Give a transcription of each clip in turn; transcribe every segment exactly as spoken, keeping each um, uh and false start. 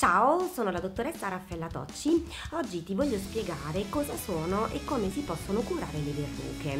Ciao, sono la dottoressa Raffaella Tocci. Oggi ti voglio spiegare cosa sono e come si possono curare le verruche.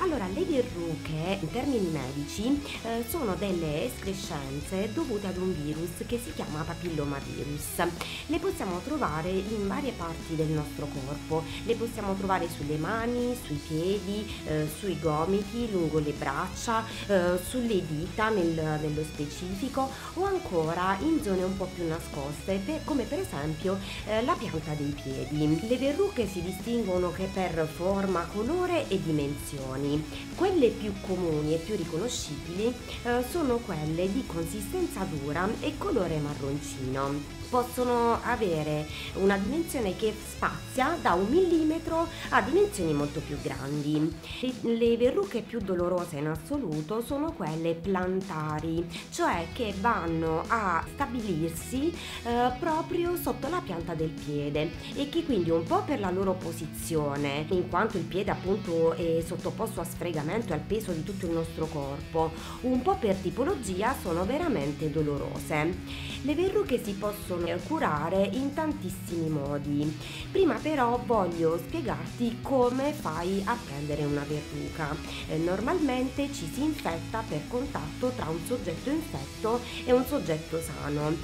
Allora, le verruche, in termini medici, eh, sono delle escrescenze dovute ad un virus che si chiama papillomavirus. Le possiamo trovare in varie parti del nostro corpo. Le possiamo trovare sulle mani, sui piedi, eh, sui gomiti, lungo le braccia, eh, sulle dita nel, nello specifico, o ancora in zone un po' più nascoste, come per esempio eh, la pianta dei piedi. Le verruche si distinguono che per forma, colore e dimensioni. Quelle più comuni e più riconoscibili eh, sono quelle di consistenza dura e colore marroncino. Possono avere una dimensione che spazia da un millimetro a dimensioni molto più grandi. Le verruche più dolorose in assoluto sono quelle plantari, cioè che vanno a stabilirsi eh, proprio sotto la pianta del piede e che quindi, un po' per la loro posizione, in quanto il piede appunto è sottoposto a sfregamento e al peso di tutto il nostro corpo, un po' per tipologia sono veramente dolorose. Le verruche si possono curare in tantissimi modi. Prima però voglio spiegarti come fai a prendere una verruca. Normalmente ci si infetta per contatto tra un soggetto infetto e un soggetto sano,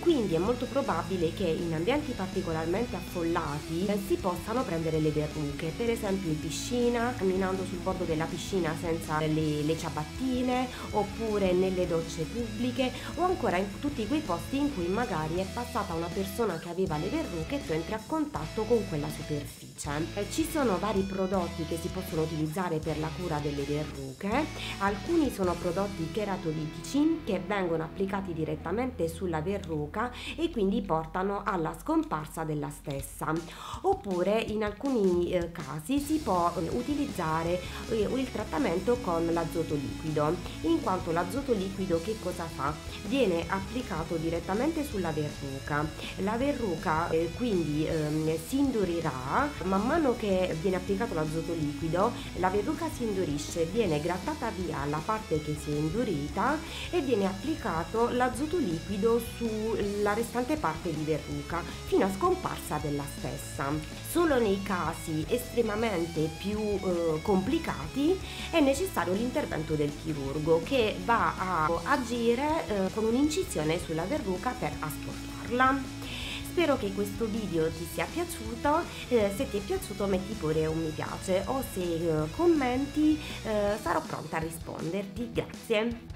quindi è molto probabile che in ambienti particolarmente affollati si possano prendere le verruche, per esempio in piscina, camminando sul bordo della piscina senza le, le ciabattine, oppure nelle docce pubbliche, o ancora in tutti quei posti in cui magari è passata una persona che aveva le verruche e tu entri a contatto con quella superficie. Ci sono vari prodotti che si possono utilizzare per la cura delle verruche. Alcuni sono prodotti cheratolitici che vengono applicati direttamente sulla verruca e quindi portano alla scomparsa della stessa, oppure in alcuni casi si può utilizzare il trattamento con l'azoto liquido, in quanto l'azoto liquido che cosa fa? Viene applicato direttamente sulla verruca. La verruca eh, quindi eh, si indurirà. Man mano che viene applicato l'azoto liquido, la verruca si indurisce, viene grattata via la parte che si è indurita e viene applicato l'azoto liquido sulla restante parte di verruca fino a scomparsa della stessa. Solo nei casi estremamente più eh, complicati è necessario l'intervento del chirurgo, che va a agire eh, con un'incisione sulla verruca per asportarla. Spero che questo video ti sia piaciuto, eh, se ti è piaciuto metti pure un mi piace, o se eh, commenti eh, sarò pronta a risponderti. Grazie!